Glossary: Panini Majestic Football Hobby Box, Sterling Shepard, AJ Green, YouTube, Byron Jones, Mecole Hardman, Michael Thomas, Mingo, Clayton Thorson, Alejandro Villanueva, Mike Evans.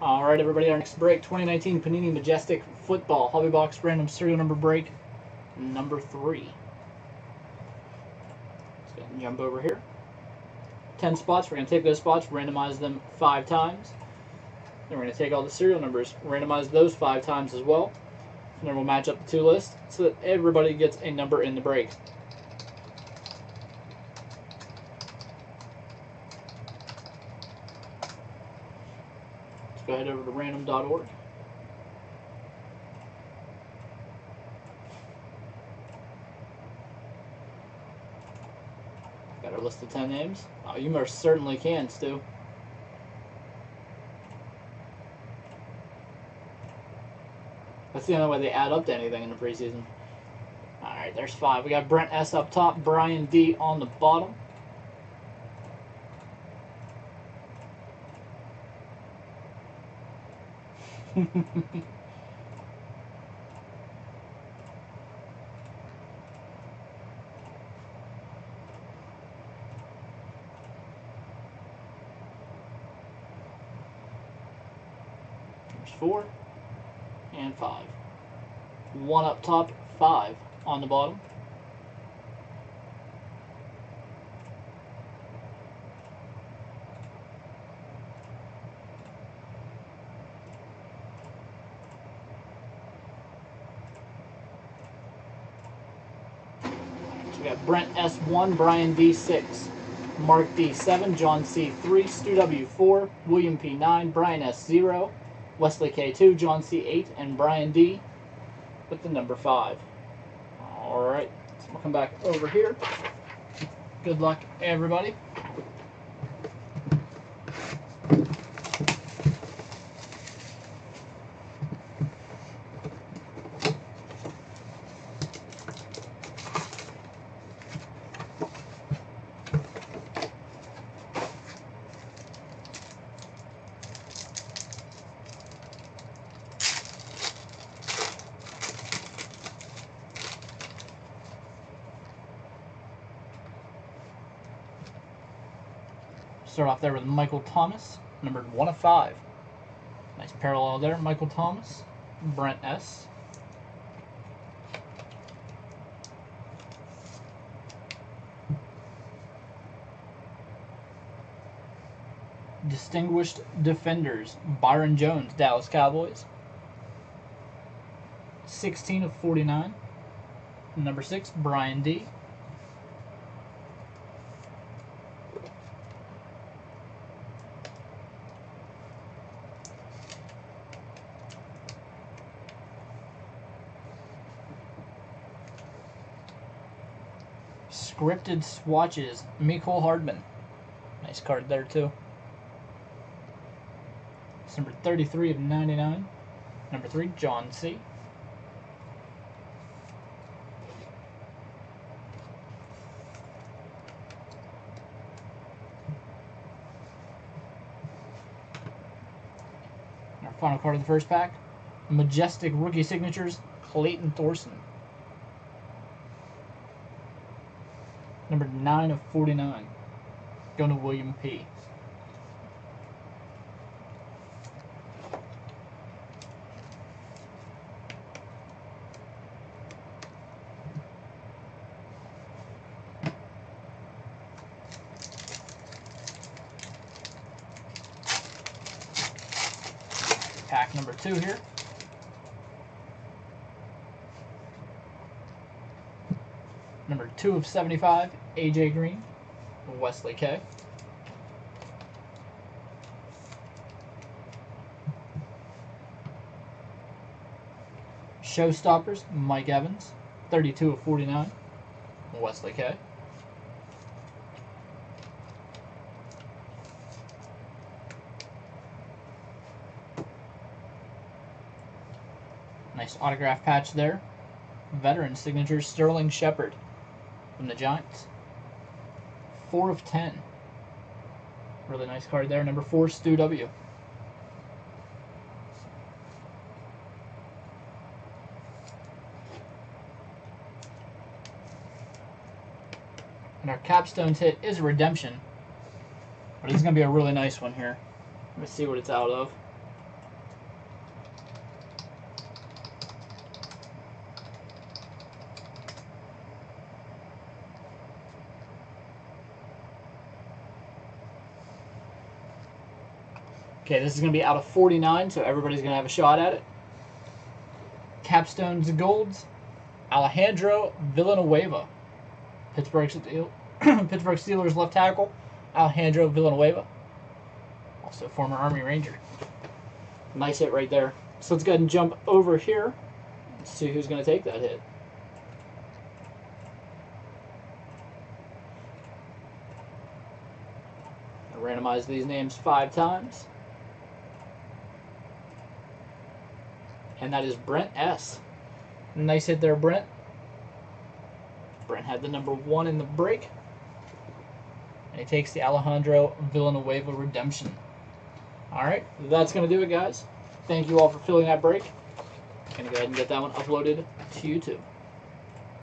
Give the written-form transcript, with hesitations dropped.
All right, everybody, our next break, 2019 Panini Majestic Football Hobby Box Random Serial Number Break, number 3. Let's go ahead and jump over here. 10 spots. We're going to take those spots, randomize them 5 times. Then we're going to take all the serial numbers, randomize those 5 times as well. And then we'll match up the two lists so that everybody gets a number in the break. Let's go ahead over to random.org. Got our list of 10 names. Oh, you most certainly can, Stu. That's the only way they add up to anything in the preseason. All right, there's 5. We got Brent S. up top, Brian D. on the bottom. There's 4. And 5. 1 up top, 5 on the bottom. So we got Brent S1, Brian D6, Mark D7, John C3, Stu W4, William P9, Brian S0, Wesley K2, John C8, and Brian D with the number 5. Alright, so we'll come back over here. Good luck, everybody. Start off there with Michael Thomas, numbered 1 of 5. Nice parallel there, Michael Thomas, Brent S. Distinguished Defenders, Byron Jones, Dallas Cowboys, 16 of 49. Number 6, Brian D. Scripted Swatches, Mecole Hardman. Nice card there, too. Number 33 of 99. Number 3, John C. Our final card of the first pack, Majestic Rookie Signatures, Clayton Thorson. Number 9 of 49, going to William P. Pack number 2 here. Number 2 of 75, AJ Green, Wesley K. Showstoppers, Mike Evans, 32 of 49, Wesley K. Nice autograph patch there. Veteran signatures, Sterling Shepard from the Giants, 4 of 10. Really nice card there. Number 4, Stu W. And our capstone's hit is a redemption, but it's going to be a really nice one here. Let's see what it's out of. Okay, this is going to be out of 49, so everybody's going to have a shot at it. Capstones Golds, Alejandro Villanueva. Pittsburgh Steelers left tackle, Alejandro Villanueva. Also former Army Ranger. Nice hit right there. So let's go ahead and jump over here and see who's going to take that hit. I'll randomize these names 5 times. And that is Brent S. Nice hit there, Brent. Brent had the number 1 in the break. And he takes the Alejandro Villanueva redemption. Alright, that's going to do it, guys. Thank you all for filling that break. I'm going to go ahead and get that one uploaded to YouTube.